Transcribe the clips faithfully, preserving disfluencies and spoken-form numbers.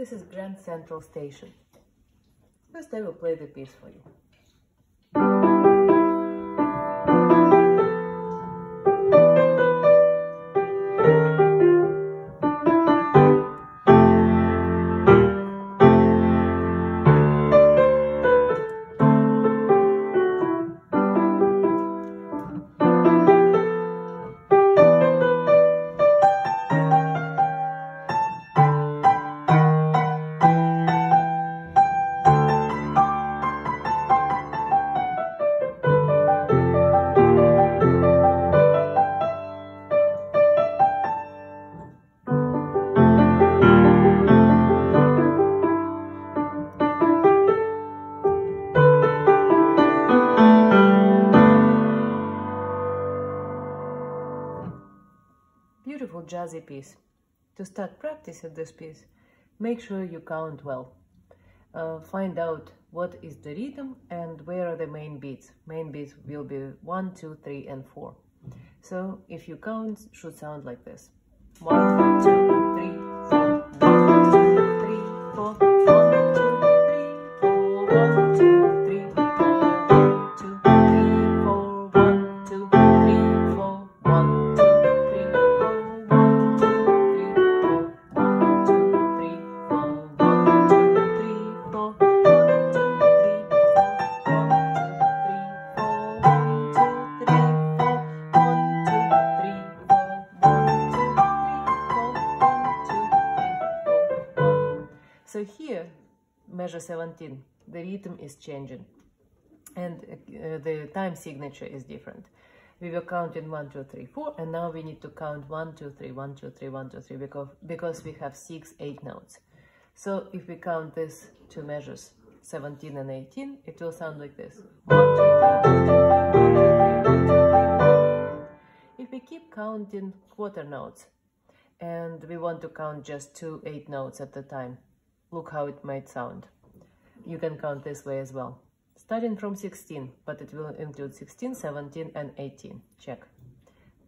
This is Grand Central Station. First, I will play the piece for you. Beautiful jazzy piece. To start practice at this piece, make sure you count well. Uh, find out what is the rhythm and where are the main beats. Main beats will be one, two, three, and four. So if you count, it should sound like this: one, two, three, four, one, two, three, four, one, two, three, four, one, two. So here, measure seventeen, the rhythm is changing and uh, the time signature is different. We were counting one, two, three, four, and now we need to count one, two, three, one, two, three, one, two, three, because, because we have six, eight notes. So if we count these two measures, seventeen and eighteen, it will sound like this. One, two, three, one, two, three, one, two, three, one, two, three. If we keep counting quarter notes and we want to count just two, eight notes at a time, look how it might sound. You can count this way as well. Starting from sixteen, but it will include sixteen, seventeen, and eighteen. Check.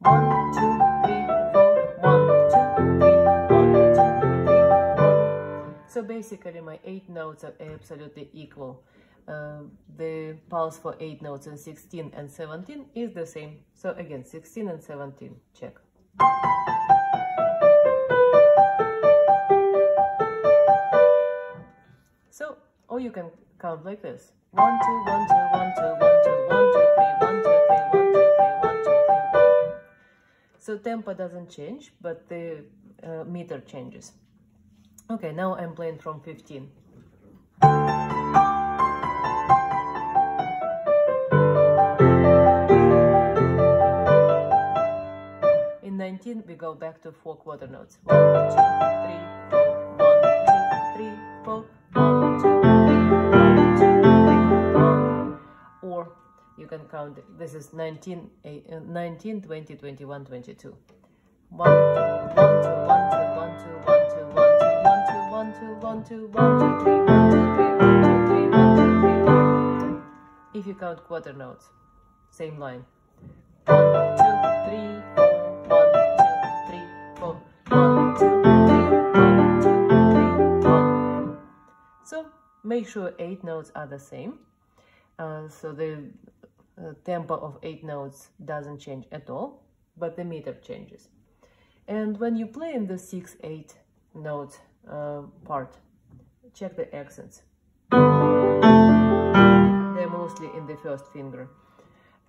one, two, three, four, one, two, three, one, two, three, one. So basically my eight notes are absolutely equal. Uh, the pulse for eight notes in sixteen and seventeen is the same. So again, sixteen and seventeen. Check. So, or you can count like this. one, two, one, two, one, two, one, two, one, two, three, one, two, three, one, two, three, one, two, three, one. So tempo doesn't change, but the uh, meter changes. Okay, now I'm playing from fifteen. In nineteen, we go back to four quarter notes. one, two, three, four, one, two, three, four. One, two, three, one, two, three, one. Or you can count, this is nineteen, nineteen, twenty, twenty-one, twenty-two. one, two, one, two, one, two, one, two, one, two, one, two, one, two, one, two, three, one, two, three, one, two, three, one, two, three, one. If you count quarter notes, same line. one, two, three, four, one, two, three, four, one, two, three, one. So make sure eight notes are the same, uh, so the uh, tempo of eight notes doesn't change at all, but the meter changes. And when you play in the six, eight note uh, part, check the accents. They're mostly in the first finger.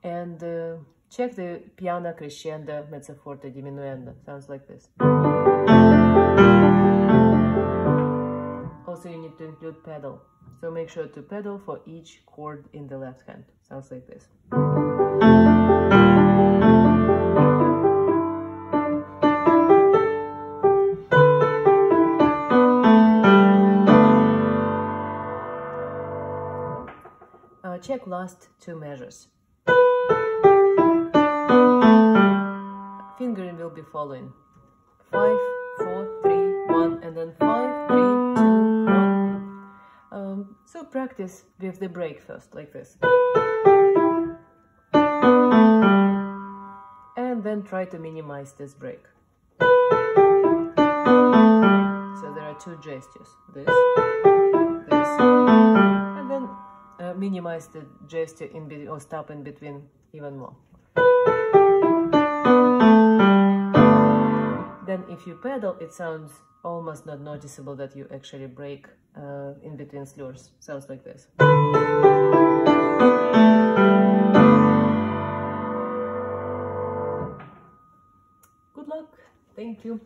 And uh, check the piano, crescendo, mezzoforte, diminuendo. Sounds like this. Also, you need to include pedal, so make sure to pedal for each chord in the left hand. Sounds like this. Uh, check last two measures. Fingering will be following. Five, four, three, one, and then five, three. Um, so practice with the break first, like this. And then try to minimize this break. So there are two gestures, this, this, and then uh, minimize the gesture in between, or stop in between even more. Then if you pedal, it sounds almost not noticeable that you actually break uh, in between slurs. Sounds like this. Good luck. Thank you.